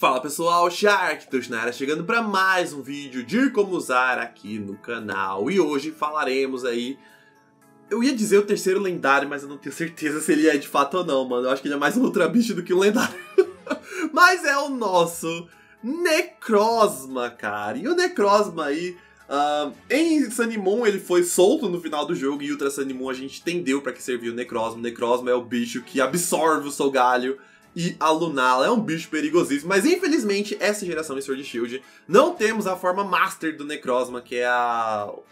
Fala pessoal, SharKTuxa na área, chegando para mais um vídeo de como usar aqui no canal. E hoje falaremos aí, eu ia dizer o terceiro lendário, mas eu não tenho certeza se ele é de fato ou não, mano. Eu acho que ele é mais um Ultra Beast do que um lendário. Mas é o nosso Necrozma, cara. E o Necrozma aí, em Sun and Moon ele foi solto no final do jogo. E Ultra Sun and Moon a gente entendeu para que servia o Necrozma. O Necrozma é o bicho que absorve o Solgaleo. E a Lunala é um bicho perigosíssimo, mas infelizmente essa geração de Sword Shield não temos a forma Master do Necrozma, que é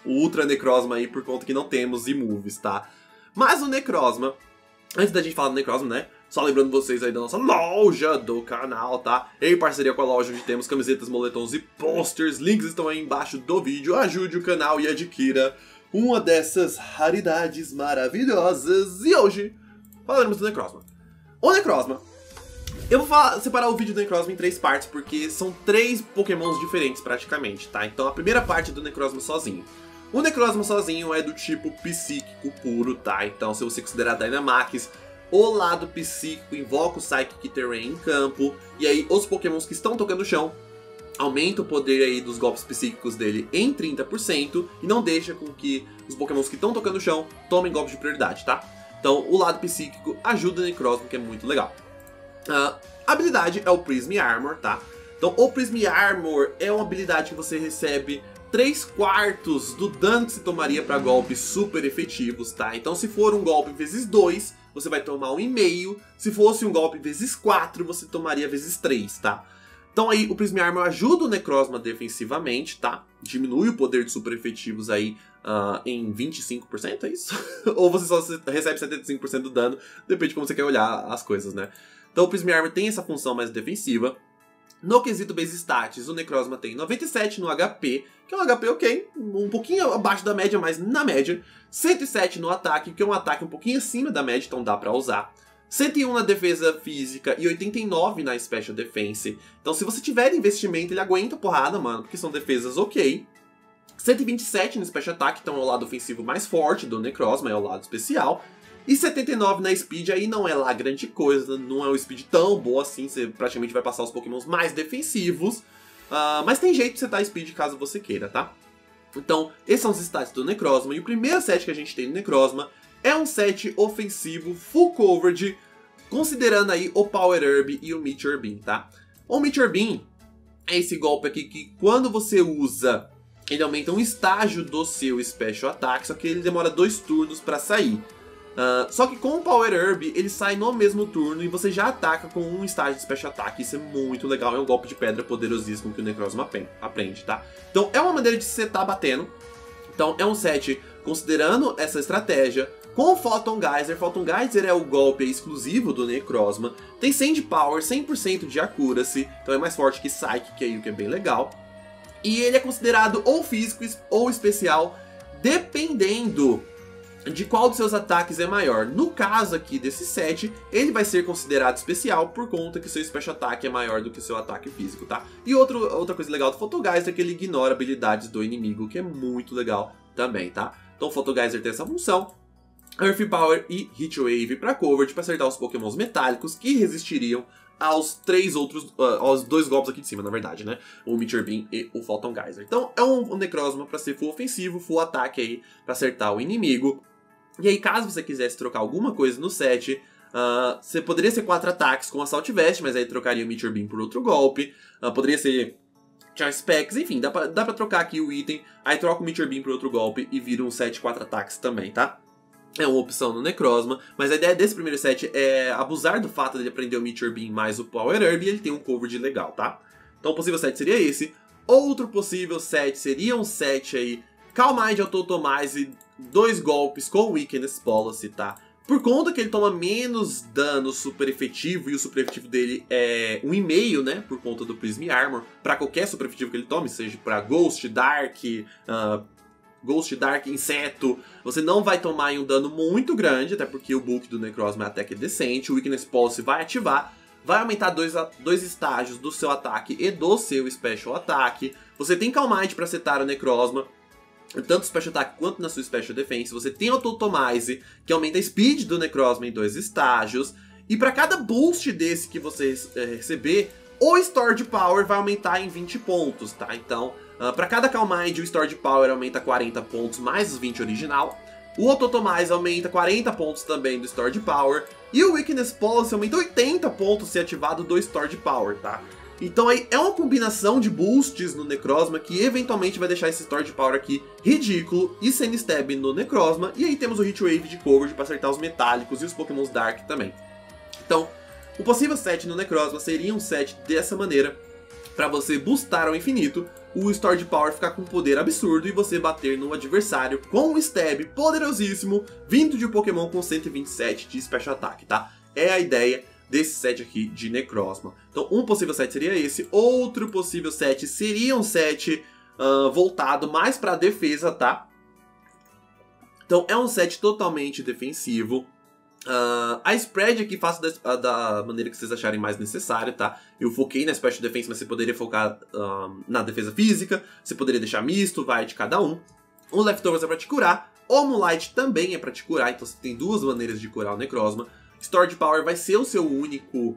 o Ultra Necrozma aí, por conta que não temos e-moves, tá? Mas o Necrozma, antes da gente falar do Necrozma, né? Só lembrando vocês aí da nossa loja do canal, tá? Em parceria com a loja, onde temos camisetas, moletons e posters, links estão aí embaixo do vídeo. Ajude o canal e adquira uma dessas raridades maravilhosas. E hoje, falaremos do Necrozma. O Necrozma. Eu vou separar o vídeo do Necrozma em três partes, porque são três pokémons diferentes praticamente, tá? Então a primeira parte é do Necrozma sozinho. O Necrozma sozinho é do tipo psíquico puro, tá? Então se você considerar Dynamax, o lado psíquico invoca o Psychic Terrain em campo, e aí os pokémons que estão tocando o chão aumenta o poder aí dos golpes psíquicos dele em 30% e não deixa com que os pokémons que estão tocando o chão tomem golpes de prioridade, tá? Então o lado psíquico ajuda o Necrozma, que é muito legal. A habilidade é o Prism Armor, tá? Então o Prism Armor é uma habilidade que você recebe 3/4 do dano que se tomaria para golpes super efetivos, tá? Então se for um golpe vezes 2, você vai tomar 1,5. Se fosse um golpe vezes 4, você tomaria vezes 3, tá? Então aí o Prism Armor ajuda o Necrozma defensivamente, tá? Diminui o poder de super efetivos aí em 25%, é isso? Ou você só recebe 75% do dano, depende de como você quer olhar as coisas, né? Então o Prism Armor tem essa função mais defensiva. No quesito base stats, o Necrozma tem 97 no HP, que é um HP ok, um pouquinho abaixo da média, mas na média. 107 no ataque, que é um ataque um pouquinho acima da média, então dá pra usar. 101 na defesa física e 89 na Special Defense. Então se você tiver investimento, ele aguenta a porrada, mano, porque são defesas ok. 127 no Special Attack, então é o lado ofensivo mais forte do Necrozma, é o lado especial. E 79 na Speed, aí não é lá grande coisa, não é um Speed tão boa assim, você praticamente vai passar os pokémons mais defensivos. Mas tem jeito de você dar Speed caso você queira, tá? Então, esses são os stats do Necrozma, e o primeiro set que a gente tem no Necrozma é um set ofensivo, full coverage, considerando aí o Power Herb e o Meteor Beam, tá? O Meteor Beam é esse golpe aqui que quando você usa, ele aumenta um estágio do seu Special Attack, só que ele demora 2 turnos pra sair. Só que com o Power Herb, ele sai no mesmo turno e você já ataca com um estágio de Special Attack. Isso é muito legal, é um golpe de pedra poderosíssimo que o Necrozma aprende, tá? Então é uma maneira de se setar batendo. Então é um set considerando essa estratégia. Com o Photon Geyser, Photon Geyser é o golpe exclusivo do Necrozma. Tem 100 de Power, 100% de Accuracy, então é mais forte que Psychic aí, o que é bem legal. E ele é considerado ou físico ou especial, dependendo de qual dos seus ataques é maior. No caso aqui desse set, ele vai ser considerado especial por conta que seu Special Attack é maior do que seu ataque físico, tá? E outra coisa legal do Photon Geyser é que ele ignora habilidades do inimigo, que é muito legal também, tá? Então o Photon Geyser tem essa função. Earth Power e Heat Wave para coverage, para acertar os pokémons metálicos que resistiriam aos dois golpes aqui de cima, na verdade, né? O Meteor Beam e o Photon Geyser. Então é um Necrozma para ser full ofensivo, full ataque aí, para acertar o inimigo. E aí, caso você quisesse trocar alguma coisa no set, você poderia ser 4 ataques com Assault Vest, mas aí trocaria o Meteor Beam por outro golpe. Poderia ser Charge Specs, enfim, dá pra trocar aqui o item. Aí troca o Meteor Beam por outro golpe e vira um set 4 ataques também, tá? É uma opção no Necrozma, mas a ideia desse primeiro set é abusar do fato dele aprender o Meteor Beam mais o Power Herb e ele tem um coverage legal, tá? Então o possível set seria esse. Outro possível set seria um set aí, Calm Mind, Autotomize, 2 golpes com Weakness Policy, tá? Por conta que ele toma menos dano super efetivo, e o super efetivo dele é 1,5, né? Por conta do Prism Armor, pra qualquer super efetivo que ele tome, seja pra Ghost, Dark, Inseto, você não vai tomar um dano muito grande, até porque o bulk do Necrozma até que é decente. O Weakness Policy vai ativar, vai aumentar 2 estágios do seu ataque e do seu Special Attack. Você tem Calm Mind pra setar o Necrozma, tanto no Special Attack quanto na sua Special Defense. Você tem Autotomize, que aumenta a Speed do Necrozma em 2 estágios. E para cada boost desse que você receber, O Stored Power vai aumentar em 20 pontos, tá? Então, para cada Calm Mind, o Stored Power aumenta 40 pontos mais os 20 original. O Autotomize aumenta 40 pontos também do Stored Power. E o Weakness Policy aumenta 80 pontos se ativado do Stored Power, tá? Então aí é uma combinação de boosts no Necrozma que eventualmente vai deixar esse Stored Power aqui ridículo e sem stab no Necrozma. E aí temos o Heat Wave de coverage para acertar os metálicos e os Pokémons Dark também. Então, o possível set no Necrozma seria um set dessa maneira, para você boostar ao infinito, o Stored Power ficar com um poder absurdo e você bater no adversário com um stab poderosíssimo vindo de um Pokémon com 127 de Special Attack, tá? É a ideia desse set aqui de Necrozma. Então um possível set seria esse, outro possível set seria um set voltado mais para defesa, tá? Então é um set totalmente defensivo. A spread aqui faço da maneira que vocês acharem mais necessário, tá? Eu foquei na Special Defense, mas você poderia focar na defesa física, você poderia deixar misto, vai de cada um. O Leftovers é pra te curar, o Omulite também é pra te curar, então você tem duas maneiras de curar o Necrozma. Stored Power vai ser o seu único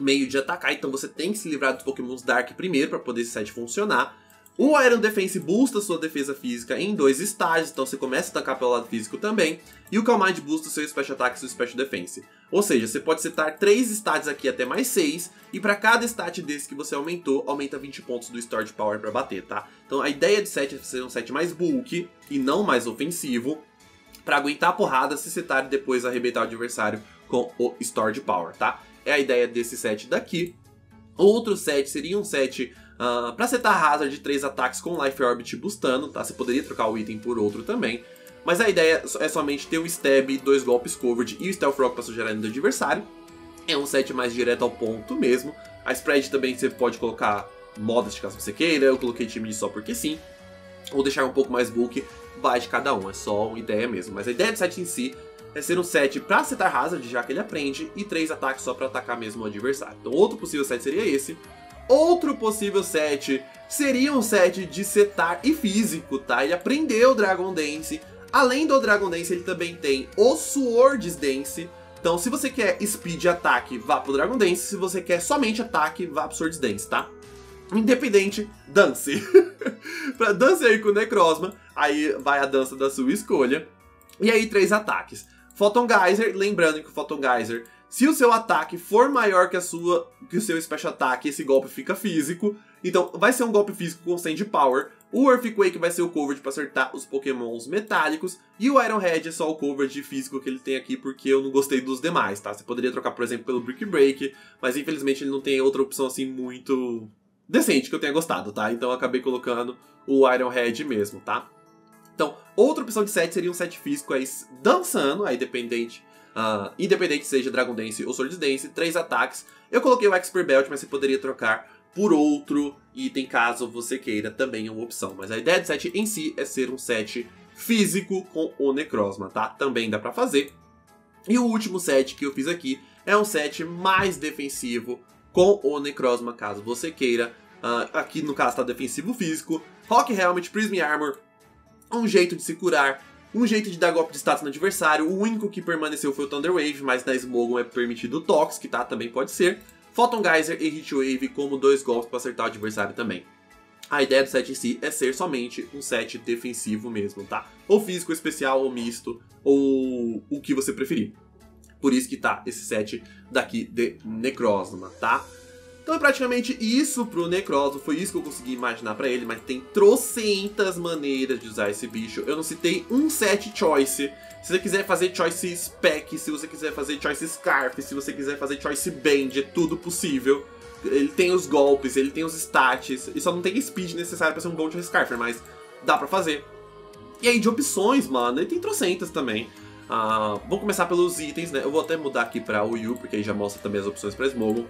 meio de atacar, então você tem que se livrar dos Pokémons Dark primeiro pra poder esse set funcionar. O Iron Defense boosta sua defesa física em 2 estágios, então você começa a tancar pelo lado físico também. E o Calm Mind boosta seu Special Attack e seu Special Defense. Ou seja, você pode setar 3 stats aqui até mais 6, e para cada stat desse que você aumentou, aumenta 20 pontos do Stored Power para bater, tá? Então a ideia de set é ser um set mais bulk e não mais ofensivo, para aguentar a porrada, se setar e depois arrebentar o adversário com o Stored Power, tá? É a ideia desse set daqui. Outro set seria um set... pra setar Hazard de 3 ataques com Life Orbit boostando, tá? Você poderia trocar o item por outro também. Mas a ideia é somente ter um stab, 2 golpes covered e o Stealth Rock pra sugerir no adversário. É um set mais direto ao ponto mesmo. A spread também você pode colocar modest caso você queira. Eu coloquei time só porque sim. Ou deixar um pouco mais bulk, vai de cada um. É só uma ideia mesmo. Mas a ideia do set em si é ser um set pra setar Hazard, já que ele aprende, e 3 ataques só pra atacar mesmo o adversário. Então outro possível set seria esse. Outro possível set seria um set de setar e físico, tá? Ele aprendeu o Dragon Dance. Além do Dragon Dance, ele também tem o Swords Dance. Então, se você quer speed ataque, vá pro Dragon Dance. Se você quer somente ataque, vá pro Swords Dance, tá? Independente, dance. Pra dance aí com o Necrozma, aí vai a dança da sua escolha. E aí, 3 ataques. Photon Geyser, lembrando que o Photon Geyser... se o seu ataque for maior que o seu Special Attack, esse golpe fica físico. Então, vai ser um golpe físico com 100 de Power. O Earthquake vai ser o coverage para acertar os Pokémons metálicos. E o Iron Head é só o coverage físico que ele tem aqui, porque eu não gostei dos demais, tá? Você poderia trocar, por exemplo, pelo Brick Break, mas infelizmente ele não tem outra opção assim muito decente que eu tenha gostado, tá? Então eu acabei colocando o Iron Head mesmo, tá? Então, outra opção de set seria um set físico aí dançando, aí dependente... independente seja Dragon Dance ou Swords Dance, 3 ataques. Eu coloquei o Expert Belt, mas você poderia trocar por outro item caso você queira, também é uma opção. Mas a ideia do set em si é ser um set físico com o Necrozma, tá? Também dá pra fazer. E o último set que eu fiz aqui é um set mais defensivo com o Necrozma, caso você queira. Aqui no caso tá defensivo físico, Rock Helmet, Prism Armor, um jeito de se curar, um jeito de dar golpe de status no adversário. O único que permaneceu foi o Thunder Wave, mas na Smogon é permitido o Toxic, tá? Também pode ser. Photon Geyser e Heat Wave como 2 golpes para acertar o adversário também. A ideia do set em si é ser somente um set defensivo mesmo, tá? Ou físico, especial, ou misto, ou o que você preferir. Por isso que tá esse set daqui de Necrozma, tá? Então é praticamente isso pro Necrozma, foi isso que eu consegui imaginar pra ele, mas tem trocentas maneiras de usar esse bicho. Eu não citei um set choice. Se você quiser fazer choice spec, se você quiser fazer choice scarf, se você quiser fazer choice band, é tudo possível. Ele tem os golpes, ele tem os stats, e só não tem speed necessário pra ser um bom choice scarfer, mas dá pra fazer. E aí de opções, mano, ele tem trocentas também. Vamos começar pelos itens, né? Eu vou até mudar aqui pra Wii U, porque aí já mostra também as opções pra Smogon.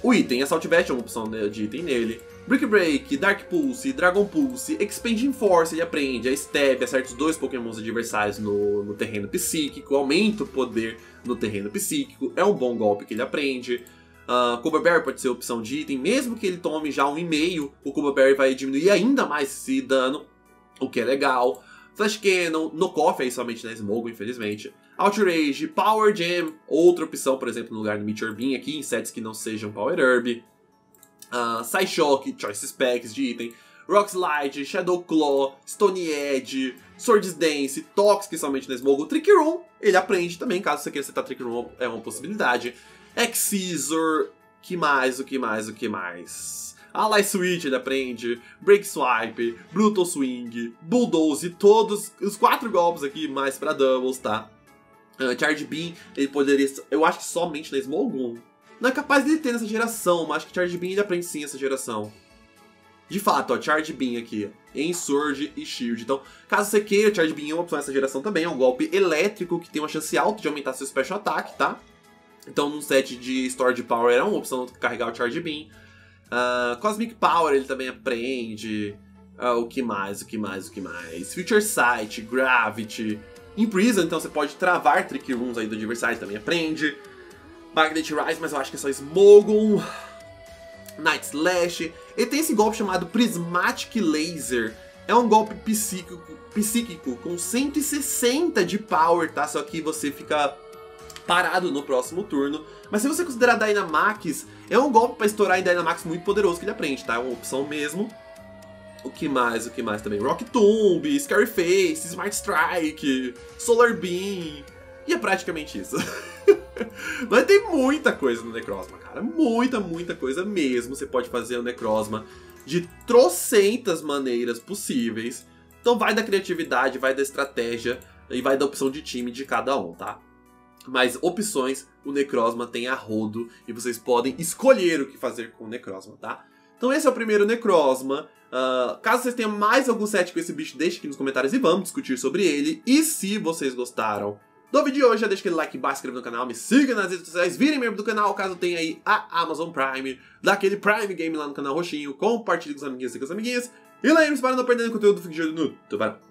O item, Assault Vest é uma opção de item nele. Brick Break, Dark Pulse, Dragon Pulse, Expanding Force ele aprende, a Stab, acerta os 2 Pokémons adversários no terreno psíquico, aumenta o poder no terreno psíquico, é um bom golpe que ele aprende. Cobra Berry pode ser opção de item, mesmo que ele tome já 1,5, o Cobra Berry vai diminuir ainda mais esse dano, o que é legal. Flash Cannon, Knock Off aí somente na Smogon, infelizmente. Outrage, Power Gem, outra opção, por exemplo, no lugar do Meteor Beam aqui, em sets que não sejam Power Herb. Psy Shock, Choice Specs de item, Rock Slide, Shadow Claw, Stone Edge, Swords Dance, Toxic, somente na Smogon, Trick Room, ele aprende também, caso você queira setar Trick Room, é uma possibilidade. Excisor, que mais, o que mais, o que mais? Ally Switch ele aprende, Break Swipe, Brutal Swing, Bulldoze, todos os 4 golpes aqui, mais pra Doubles, tá? Charge Beam, ele poderia, eu acho que somente na Smogon. Não é capaz dele ter nessa geração, mas acho que Charge Beam ele aprende sim essa geração. De fato, ó, Charge Beam aqui, em Surge e Shield. Então, caso você queira, Charge Beam é uma opção nessa geração também, é um golpe elétrico que tem uma chance alta de aumentar seu Special Attack, tá? Então, num set de Stored Power era uma opção de carregar o Charge Beam. Cosmic Power ele também aprende. O que mais, o que mais, o que mais? Future Sight, Gravity, Imprison, então você pode travar Trick Rooms aí do adversário, também aprende. Magnet Rise, mas eu acho que é só Smogon. Night Slash. Ele tem esse golpe chamado Prismatic Laser. É um golpe psíquico com 160 de power, tá? Só que você fica parado no próximo turno. Mas se você considerar Dynamax, é um golpe pra estourar em Dynamax muito poderoso que ele aprende, tá? É uma opção mesmo. O que mais? O que mais também? Rock Tomb, Scary Face, Smart Strike, Solar Beam. E é praticamente isso. Mas tem muita coisa no Necrozma, cara. Muita, muita coisa mesmo. Você pode fazer o Necrozma de trocentas maneiras possíveis. Então vai da criatividade, vai da estratégia e vai da opção de time de cada um, tá? Mas opções o Necrozma tem a rodo e vocês podem escolher o que fazer com o Necrozma, tá? Então esse é o primeiro Necrozma. Caso vocês tenham mais algum set com esse bicho, deixe aqui nos comentários e vamos discutir sobre ele. E se vocês gostaram do vídeo de hoje, já deixa aquele like embaixo, inscreva no canal, me siga nas redes sociais, virem membro do canal, caso tenha aí a Amazon Prime, dá aquele Prime Game lá no canal roxinho, compartilhe com os amiguinhos e com as amiguinhas. E lembre-se, para não perder o conteúdo, fique de olho no tubarão.